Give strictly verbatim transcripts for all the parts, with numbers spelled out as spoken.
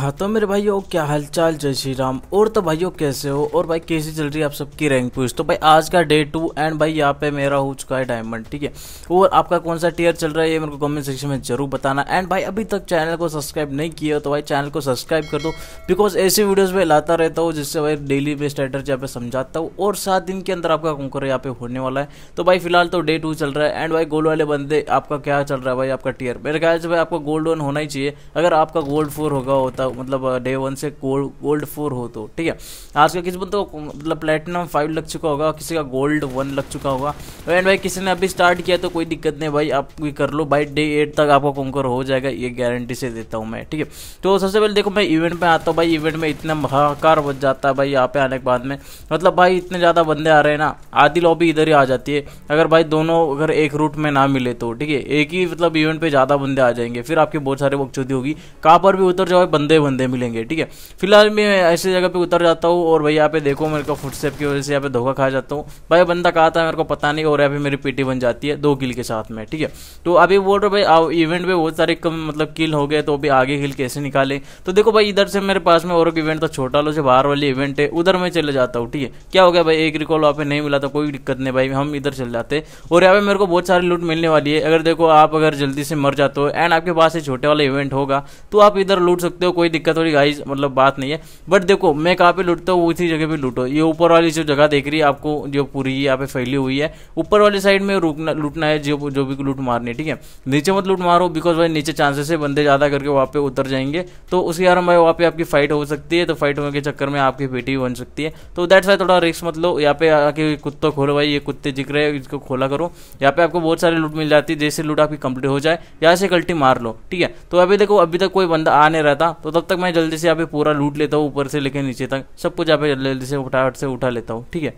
हाँ तो मेरे भाइयों क्या हालचाल, जय श्री राम। और तो भाइयों कैसे हो और भाई कैसी चल रही है आप सबकी रैंक पुश। तो भाई आज का डे टू एंड भाई यहाँ पे मेरा हो चुका है डायमंड, ठीक है। और आपका कौन सा टियर चल रहा है ये मेरे को कमेंट सेक्शन में जरूर बताना। एंड भाई अभी तक चैनल को सब्सक्राइब नहीं किया तो भाई चैनल को सब्सक्राइब कर दो, बिकॉज ऐसे वीडियोज़ में लाता रहता हूँ जिससे भाई डेली बेस्ट स्ट्रेटर्जी यहाँ पे समझाता हूँ। और सात दिन के अंदर आपका कंकर यहाँ पे होने वाला है। तो भाई फिलहाल तो डे टू चल रहा है। एंड भाई गोल्ड वाले बंदे आपका क्या चल रहा है भाई आपका टियर, मेरे ख्याल से भाई आपको गोल्ड वन होना ही चाहिए। अगर आपका गोल्ड फोर होगा होता मतलब डे वन से गोल्ड गोल्ड फोर हो तो ठीक है। आज का किसी बंदे को मतलब प्लेटिनम फाइव लग चुका होगा, किसी का गोल्ड वन लग चुका होगा। एंड भाई किसी ने अभी स्टार्ट किया तो कोई दिक्कत नहीं भाई, आप भी कर लो भाई। डे एट तक आपका कॉन्कर हो जाएगा, ये गारंटी से देता हूँ मैं, ठीक है। तो सबसे पहले देखो मैं इवेंट में आता हूँ भाई। इवेंट में इतना हाहाकार बच जाता है भाई यहाँ पे आने के बाद में, मतलब भाई इतने ज़्यादा बंदे आ रहे हैं ना, आधी लॉबी इधर ही आ जाती है। अगर भाई दोनों अगर एक रूट में ना मिले तो ठीक है, एक ही मतलब इवेंट पे ज़्यादा बंदे आ जाएंगे, फिर आपकी बहुत सारी बकचोदी होगी। कहाँ पर भी उतर जाओ बंदे बंदे मिलेंगे, ठीक है। फिलहाल मैं ऐसी जगह पे उतर जाता हूँ और भाई यहाँ पे देखो मेरे को फुटस्टेप की वजह से यहाँ पे धोखा खा जाता हूँ भाई। बंदा कहा था मेरे को पता नहीं, और यहाँ पे मेरी पीटी बन जाती है दो किल के साथ में, ठीक है। तो अभी बोल रहे भाई इवेंट में बहुत सारे कम मतलब किल हो गए, तो अभी आगे किल कैसे निकाले। तो देखो भाई इधर से मेरे पास में और एक इवेंट था, छोटा लो से बाहर वाली इवेंट है, उधर मैं चले जाता हूँ, ठीक है। क्या हो गया भाई, एक रिकॉल वहाँ पे नहीं मिला तो कोई दिक्कत नहीं भाई, हम इधर चले जाते। और यहाँ पे मेरे को बहुत सारी लूट मिलने वाली है। अगर देखो आप अगर जल्दी से मर जाते हो एंड आपके पास ये छोटे वाला इवेंट होगा तो आप इधर लूट सकते हो, कोई दिक्कत वाली गाइस मतलब बात नहीं है। बट देखो मैं कहाँ पे लूटता हूँ उसी जगह पे लूटो। ये ऊपर वाली जो जगह देख रही है आपको, जो पूरी यहाँ पे फैली हुई है, ऊपर वाली साइड में रुकना लूटना है, जो जो भी लूट मारनी है, ठीक है। नीचे मत लूट मारो, बिकॉज भाई नीचे चांसेस है बंदे ज़्यादा करके वहाँ पे उतर जाएंगे, तो उसके कारण भाई वहाँ पे आपकी फाइट हो सकती है। तो फाइट होने के चक्कर में आपकी बेटी बन सकती है, तो दैट्स वाई थोड़ा रिस्क मत लो। यहाँ पे आके कुत्ता खोलो भाई, ये कुत्ते दिख रहे हैं, इसको खोला करो। यहाँ पे आपको बहुत सारी लूट मिल जाती है, जैसे लूट आपकी कंप्लीट हो जाए यहाँ से कल्टी मार लो, ठीक है। तो अभी देखो अभी तक कोई बंदा आ नहीं रहा था, तो तब तक मैं जल्दी से यहाँ पे पूरा लूट लेता हूँ, ऊपर से लेकर नीचे तक सब कुछ यहाँ पे जल्दी से फटाफट से उठा लेता हूँ, ठीक है।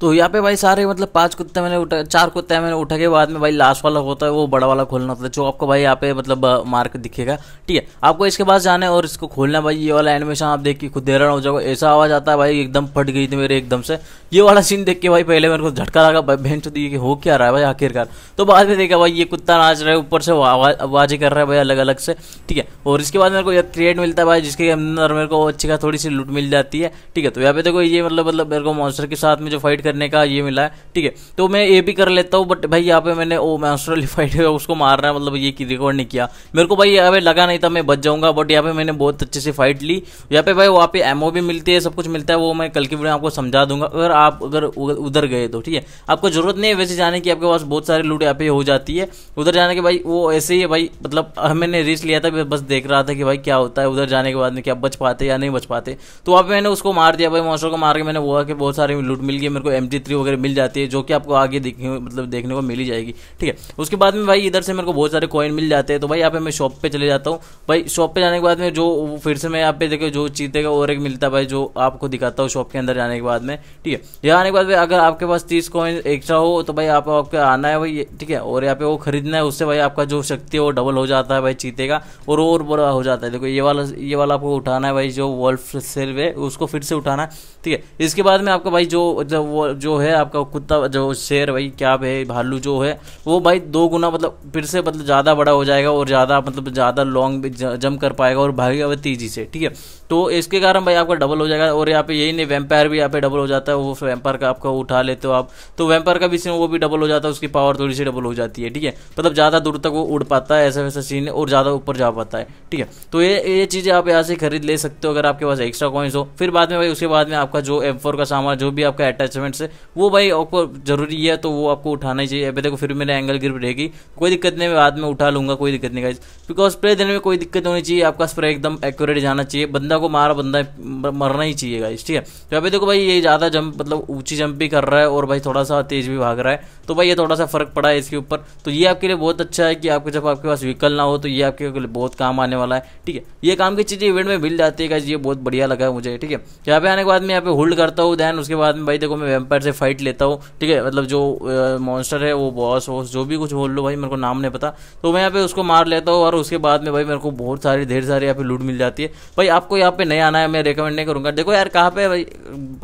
तो यहाँ पे भाई सारे मतलब पांच कुत्ते मैंने उठा, चार कुत्ते मैंने उठा के बाद में भाई लास्ट वाला होता है वो बड़ा वाला खोलना होता है, जो आपको भाई यहाँ पे मतलब मार्क दिखेगा, ठीक है। आपको इसके पास जाना है और इसको खोलना है भाई। ये वाला एनिमेशन आप देख के खुद हैरान हो जाओगे, ऐसा आवाज़ आता है भाई, एकदम फट गई थी मेरे एकदम से। ये वाला सीन देख के भाई पहले मेरे को झटका लगा, बहन चो दी हो क्या रहा है भाई आखिरकार। तो बाद में देखा भाई ये कुत्ता नाच रहा है, ऊपर से आवाज़ें कर रहा है भाई अलग अलग से, ठीक है। और इसके बाद मेरे को यह क्रिएट मिलता है भाई, जिसके अंदर मेरे को अच्छी का थोड़ी सी लूट मिल जाती है, ठीक है। तो यहाँ पे देखो ये मतलब मतलब मेरे को मॉन्स्टर के साथ में जो फाइट करने का ये मिला है, ठीक है। तो मैं ये भी कर लेता हूँ, बट भाई यहाँ पे मैंने ओ मैस्ट्रली फाइट उसको मारना है, मतलब ये रिकॉर्ड नहीं किया मेरे को भाई। यहाँ पे लगा नहीं था मैं बच जाऊंगा, बट यहाँ पे मैंने बहुत अच्छे से फाइट ली। यहाँ पे भाई वहाँ पे एमओ भी मिलती है, सब कुछ मिलता है, वो मैं कल की वीडियो में आपको समझा दूंगा अगर आप अगर उधर गए तो, ठीक है। आपको जरूरत नहीं है वैसे जाने की, आपके पास बहुत सारी लूट यहाँ पे हो जाती है। उधर जाने के भाई वो ऐसे ही है भाई, मतलब मैंने रिस्क लिया था, बस देख रहा था कि भाई क्या होता है उधर जाने के बाद में, क्या बच पाते या नहीं बच पाते। तो वहाँ पे मैंने उसको मार दिया भाई, मॉन्स्टर को मार के मैंने वो कि बहुत सारी लूट मिल गई मेरे को, एम जी थ्री वगैरह मिल जाती है, जो कि आपको आगे देखने मतलब देखने को मिली जाएगी, ठीक है। उसके बाद में भाई इधर से मेरे को बहुत सारे कॉइन मिल जाते हैं, तो भाई यहाँ पे मैं शॉप पे चले जाता हूँ। भाई शॉप पे जाने के बाद में जो फिर से मैं यहाँ पे देखो जो जीतेगा और एक मिलता है भाई, जो आपको दिखाता हूँ शॉप के अंदर जाने के बाद में, ठीक है। यहाँ आने के बाद अगर आपके पास तीस कॉइन एक्स्ट्रा हो तो भाई आप आपको आना है भाई, ठीक है। और यहाँ पे वो खरीदना है, उससे भाई आपका जो शक्ति है वो डबल हो जाता है भाई चीते का, और और बुरा हो जाता है। देखो ये वाला ये वाला आपको उठाना है भाई, जो वॉल्फ सेल्व है उसको फिर से उठाना है, ठीक है। इसके बाद में आपका भाई जो वो जो है आपका कुत्ता जो शेर भाई क्या है भालू जो है वो भाई दो गुना मतलब फिर से मतलब ज़्यादा बड़ा हो जाएगा, और ज़्यादा मतलब ज़्यादा लॉन्ग जंप कर पाएगा और भागेगा भाई तेजी से, ठीक है। तो इसके कारण भाई आपका डबल हो जाएगा। और यहाँ पे यही नहीं वैम्पायर भी यहाँ पे डबल हो जाता है, वो वैम्पायर का आपका उठा लेते हो आप, तो वैम्पायर का भी सीन वो भी डबल हो जाता है, उसकी पावर थोड़ी सी डबल हो जाती है, ठीक है। मतलब ज़्यादा दूर तक वो उड़ पाता है ऐसा वैसा सीन, और ज़्यादा ऊपर जा पाता है, ठीक है। तो ये ये चीज़ें आप यहाँ से खरीद ले सकते हो अगर आपके पास एक्स्ट्रा कॉइन्स हो। फिर बाद में भाई उसके बाद में आपका जो एम फोर का सामान जो भी आपका अटैचमेंट से वो भाई आपको जरूरी है, तो वो आपको उठाना ही चाहिए। अभी देखो फिर मेरे एंगल ग्रिप रहेगी, कोई दिक्कत नहीं, मैं बाद में उठा लूँगा, कोई दिक्कत नहीं गाइस, बिकॉज स्प्रे देने में कोई दिक्कत होनी चाहिए। आपका स्प्रे एकदम एक्यूरेट जाना चाहिए, बंदा को मारा बंदा मरना ही चाहिए गाइस, ठीक है। तो अभी देखो भाई ये ज़्यादा जंप मतलब ऊँची जंप भी कर रहा है, और भाई थोड़ा सा तेज भी भाग रहा है, तो भाई ये थोड़ा सा फर्क पड़ा है इसके ऊपर। तो ये आपके लिए बहुत अच्छा है कि आपके जब आपके पास व्हीकल ना हो तो ये आपके लिए बहुत काम आने वाला है, ठीक है। ये काम की चीज़ें इवेंट में मिल जाती है गाइस, ये बहुत बढ़िया लगा है मुझे, ठीक है। यहाँ पे आने के बाद मैं यहाँ पे होल्ड करता हूँ, दैन उसके बाद में भाई देखो मैं वैम्पायर से फाइट लेता हूँ, ठीक है। मतलब जो मॉन्स्टर है वो बॉस वॉस जो भी कुछ बोल लो भाई, मेरे को नाम नहीं पता, तो मैं यहाँ पे उसको मार लेता हूँ। और उसके बाद में भाई मेरे को बहुत सारी ढेर सारी यहाँ पे लूट मिल जाती है भाई। आपको यहाँ पे नहीं आना है, मैं रिकमेंड नहीं करूँगा। देखो यार कहाँ पे भाई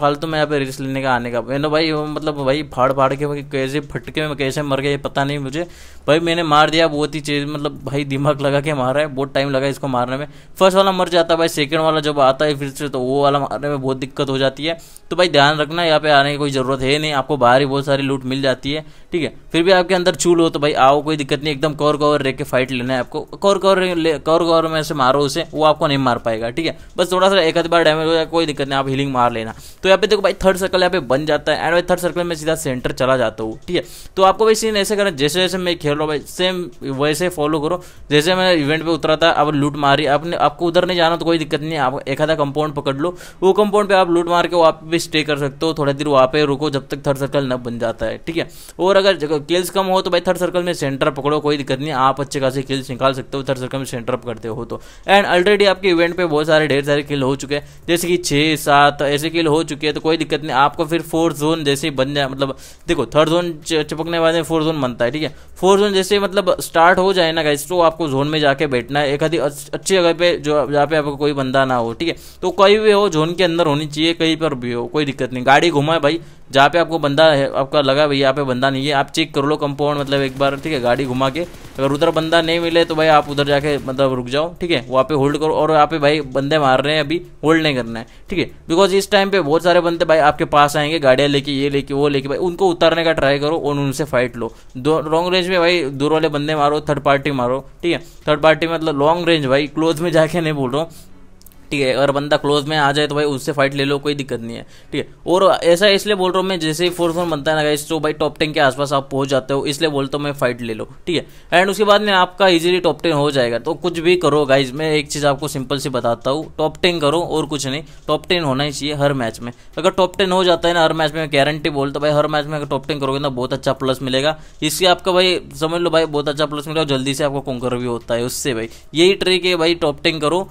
फालतू में यहाँ पे रिस्क लेने का आने का, मैंने भाई मतलब भाई फाड़ फाड़ के भाई कैसे फटके में कैसे मर गए ये पता नहीं मुझे, भाई मैंने मार दिया, बहुत ही चीज मतलब भाई दिमाग लगा के मारा है, बहुत टाइम लगा इसको मारने में। फर्स्ट वाला मर जाता है भाई, सेकंड वाला जब आता है फिर से तो वो वाला मारने में बहुत दिक्कत हो जाती है। तो भाई ध्यान रखना, यहाँ पे आने की कोई ज़रूरत है नहीं, आपको बाहर ही बहुत सारी लूट मिल जाती है। ठीक है, फिर भी आपके अंदर चूल हो तो भाई आओ, कोई दिक्कत नहीं, एकदम कवर कवर रह के फाइट लेना है आपको। कवर कवर कवर कवर में से मारो उसे, वो आपको नहीं मार पाएगा। ठीक है, बस थोड़ा सा एक आध बार डैमेज हो जाए कोई दिक्कत नहीं, आप हीलिंग मार लेना। तो यहाँ पे देखो भाई थर्ड सर्कल यहाँ पे बन जाता है एंड भाई थर्ड सर्कल में सीधा सेंटर चला जाता हूँ। ठीक है, तो आपको भाई सीन ऐसे करना, जैसे जैसे मैं खेल रहा हूँ भाई सेम वैसे फॉलो करो। जैसे मैं इवेंट पे उतरा था, अब लूट मारी आपने, आपको उधर नहीं जाना तो कोई दिक्कत नहीं, आप एक आधा कंपाउंड पकड़ लो, वो कंपाउंड पे आप लूट मार के वहाँ पे स्टे कर सकते हो, थोड़ा देर वहाँ पे रुको जब तक थर्ड सर्कल न बन जाता है। ठीक है, और अगर किल्स कम हो तो भाई थर्ड सर्कल में सेंटर पकड़ो, कोई दिक्कत नहीं, आप अच्छे खासे किल्स निकाल सकते हो थर्ड सर्कल में सेंटर पकड़ते हो तो। एंड ऑलरेडी आपके इवेंट पे बहुत सारे ढेर सारे किल हो चुके हैं, जैसे कि छः सात ऐसे किल हो चुके हैं, तो कोई दिक्कत नहीं। आपको फिर फोर्थ जोन जैसे ही बन जाए, मतलब देखो थर्ड जोन चिपकने वाले फोर्थ जोन बनता है। ठीक है, फोर्थ जोन जैसे मतलब स्टार्ट हो जाए ना गाइस, तो आपको जोन में जाके बैठना है, एक आधी अच्छी जगह पे जो जहाँ पे आपको कोई बंदा ना हो। ठीक है, तो कहीं भी हो जोन के अंदर होनी चाहिए, कहीं पर भी हो कोई दिक्कत नहीं, गाड़ी घुमाए भाई जहाँ पे आपको बंदा है, आपका लगा भाई यहाँ पे बंदा नहीं है, आप चेक कर लो कंपाउंड मतलब एक बार। ठीक है, गाड़ी घुमा के अगर उधर बंदा नहीं मिले तो भाई आप उधर जाके मतलब रुक जाओ। ठीक है, वहाँ पे होल्ड करो, और यहाँ पे भाई बंदे मार रहे हैं अभी होल्ड नहीं करना है। ठीक है, बिकॉज इस टाइम पे बहुत सारे बंदे भाई आपके पास आएंगे, गाड़ियाँ लेके ये लेके वो लेके, भाई उनको उतारने का ट्राई करो और उनसे फाइट लो। दो लॉन्ग रेंज में भाई दूर वाले बंदे मारो, थर्ड पार्टी मारो। ठीक है, थर्ड पार्टी मतलब लॉन्ग रेंज भाई, क्लोज में जाके नहीं बोल रहा हूँ। ठीक है, अगर बंदा क्लोज में आ जाए तो भाई उससे फाइट ले लो, कोई दिक्कत नहीं है। ठीक है, और ऐसा इसलिए बोल रहा हूँ मैं, जैसे ही फोर्थ जोन बनता है ना गाइस, तो भाई टॉप टेन के आसपास आप पहुंच जाते हो, इसलिए बोलता हूँ मैं फाइट ले लो। ठीक है, एंड उसके बाद में आपका इजीली टॉप टेन हो जाएगा। तो कुछ भी करो गाइज, मैं एक चीज़ आपको सिंपल सी बताता हूँ, टॉप टेन करो और कुछ नहीं, टॉप टेन होना ही चाहिए हर मैच में। अगर टॉप टेन हो जाता है ना हर मैच में, गारंटी बोलता हूँ भाई हर मैच में अगर टॉप टेन करोगे ना बहुत अच्छा प्लस मिलेगा, इससे आपका भाई समझ लो भाई बहुत अच्छा प्लस मिलेगा, जल्दी से आपको कॉन्कर भी होता है उससे। भाई यही ट्रिक है भाई, टॉप टेन करो।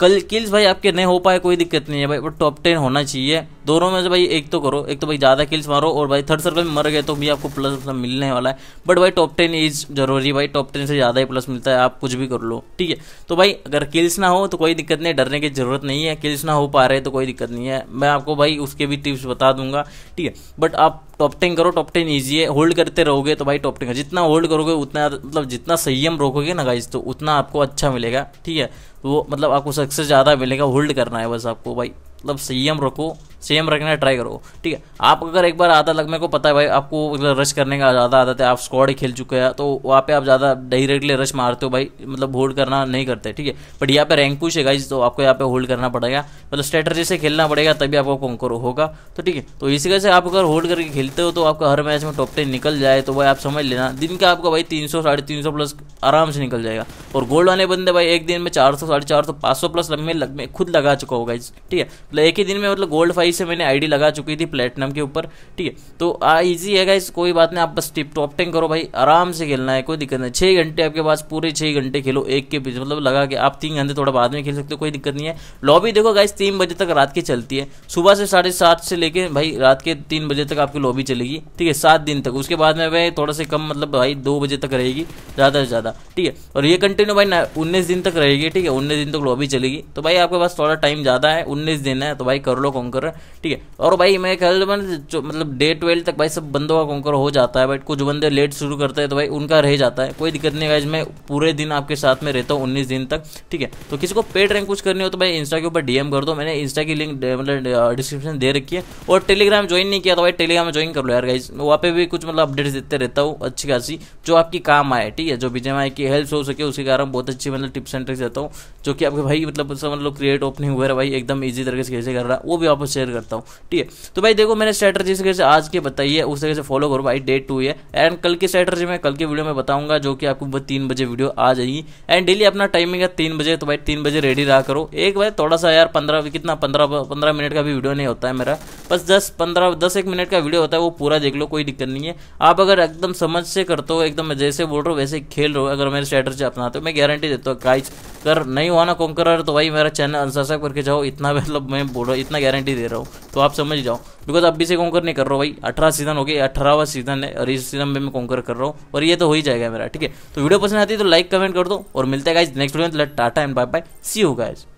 कल किल्स भाई आपके नहीं हो पाए कोई दिक्कत नहीं है भाई, बट टॉप टेन होना चाहिए, दोनों में से भाई एक तो करो, एक तो भाई ज़्यादा किल्स मारो, और भाई थर्ड सर्कल में मर गए तो भी आपको प्लस मिलने वाला है, बट भाई टॉप टेन इज जरूरी भाई, टॉप टेन से ज़्यादा ही प्लस मिलता है, आप कुछ भी कर लो। ठीक है, तो भाई अगर किल्स ना हो तो कोई दिक्कत नहीं, डरने की जरूरत नहीं है, किल्स ना हो पा रहे तो कोई दिक्कत नहीं है, मैं आपको भाई उसके भी टिप्स बता दूंगा। ठीक है, बट आप टॉप टेन करो, टॉप टेन ईजी है, होल्ड करते रहोगे तो भाई टॉप टेन जितना होल्ड करोगे उतना मतलब जितना संयम रोकोगे ना गाइस, तो उतना आपको अच्छा मिलेगा। ठीक है, वो मतलब आपको सक्सेस ज़्यादा मिलेगा, होल्ड करना है बस आपको भाई, मतलब संयम रखो, सेम रखने ट्राई करो। ठीक है, आप अगर एक बार आधा लग, मेरे को पता है भाई आपको मतलब रश करने का ज़्यादा आदत है, आप स्क्वाड खेल चुके हैं तो वहाँ पे आप ज़्यादा डायरेक्टली रश मारते हो भाई, मतलब होल्ड करना नहीं करते। ठीक है, बट यहाँ पे रैंक पुश है गाइस, तो आपको यहाँ पे होल्ड करना पड़ेगा, मतलब स्ट्रेटजी से खेलना पड़ेगा, तभी आपको कॉन्कर होगा। तो ठीक है, तो इसी वजह से आप अगर होल्ड करके खेलते हो तो आपका हर मैच में टॉप टेन निकल जाए तो भाई आप समझ लेना, दिन का आपका भाई तीन सौ साढ़े तीन सौ प्लस आराम से निकल जाएगा। और गोल्ड वाले बंदे भाई एक दिन में चार सौ साढ़े चार सौ पाँच सौ प्लस लंबे खुद लगा चुका होगा। ठीक है, मतलब एक ही दिन में मतलब गोल्ड से मैंने आईडी लगा चुकी थी प्लेटिनम के ऊपर। ठीक है, तो इजी है गाइस, कोई बात नहीं, आप बस टिप टॉप टेन करो भाई, आराम से खेलना है, कोई दिक्कत नहीं। छह घंटे आपके पास, पूरे छह घंटे खेलो एक के बीच, मतलब लगा के आप तीन घंटे थोड़ा बाद में खेल सकते हो, कोई दिक्कत नहीं है। लॉबी देखो गाइस तीन बजे तक रात की चलती है, सुबह से साढ़े सात से लेकर भाई रात के तीन बजे तक आपकी लॉबी चलेगी। ठीक है, सात दिन तक, उसके बाद में भाई थोड़ा से कम मतलब भाई दो बजे तक रहेगी ज्यादा से ज्यादा। ठीक है, और ये कंटिन्यू भाई उन्नीस दिन तक रहेगी। ठीक है, उन्नीस दिन तक लॉबी चलेगी, तो भाई आपके पास थोड़ा टाइम ज्यादा है, उन्नीस दिन है, तो भाई कर लो कॉन्कर। ठीक है, और भाई मैं कल मतलब डे ट्वेल्व तक भाई सब बंदों का कॉन्कर हो जाता है, बट कुछ बंदे लेट शुरू करते हैं तो भाई उनका रह जाता है, कोई दिक्कत नहीं गाइस, मैं पूरे दिन आपके साथ में रहता हूँ उन्नीस दिन तक। ठीक है, तो किसी को पेड रैंक कुछ करनी हो तो भाई इंस्टा के ऊपर डीएम कर दो, मैंने इंस्टा की लिंक मतलब डिस्क्रिप्शन दे रखी है। और टेलीग्राम ज्वाइन नहीं किया तो भाई टेलीग्राम ज्वाइन कर लो यार गाइस, वहाँ पे भी कुछ मतलब अपडेट्स देते रहता हूँ अच्छी खासी, जो आपकी काम आए। ठीक है, जो विजय माई की हेल्प हो सके उसके कारण बहुत अच्छी मतलब टिप्स एंड ट्रिक्स देता हूँ, जो कि आपके भाई मतलब मतलब क्रिएट ओपनिंग वगैरह भाई एकदम ईजी तरीके से कैसे कर रहा है वो भी आपको शेयर करता हूँ। ठीक है, तो भाई देखो मैंने स्ट्रेटजी से कैसे आज के बताई है, उस तरह से फॉलो करो भाई, डे टू है। एंड कल की स्ट्रेटजी में कल के वीडियो में बताऊंगा, जो कि आपको तीन बजे वीडियो आ जाएगी। एंड डेली अपना टाइमिंग है तीन बजे, तो भाई तीन बजे रेडी रहा करो। एक भाई थोड़ा सा यार पंद्रह कितना पंद्रह पंद्रह मिनट का भी वीडियो नहीं होता है मेरा, बस दस पंद्रह दस एक मिनट का वीडियो होता है, वो पूरा देख लो, कोई दिक्कत नहीं है। आप अगर एकदम समझ से करते हो, एकदम जैसे बोल रहे हो वैसे खेल रहे हो, अगर मेरे स्ट्रेटजी अपनाते हो, मैं गारंटी देता हूँ गाइस, अगर नहीं हुआ ना कॉन्करर तो भाई मेरा चैनल अनसब्सक्राइब करके जाओ, इतना मतलब मैं बोल रहा हूँ, इतना गारंटी दे रहा हूँ, तो आप समझ जाओ। बिकॉज अभी से कॉन्कर नहीं कर रहा हूँ भाई, अठारह सीजन हो गए, अठारहवां सीजन है, और इस सीजन में मैं कॉन्कर कर रहा हूँ, और ये तो हो ही जाएगा मेरा। ठीक है, तो वीडियो पसंद आती है तो लाइक कमेंट कर दो, और मिलते हैं गाइस नेक्स्ट वीडियो में। Tata and bye bye, see you guys.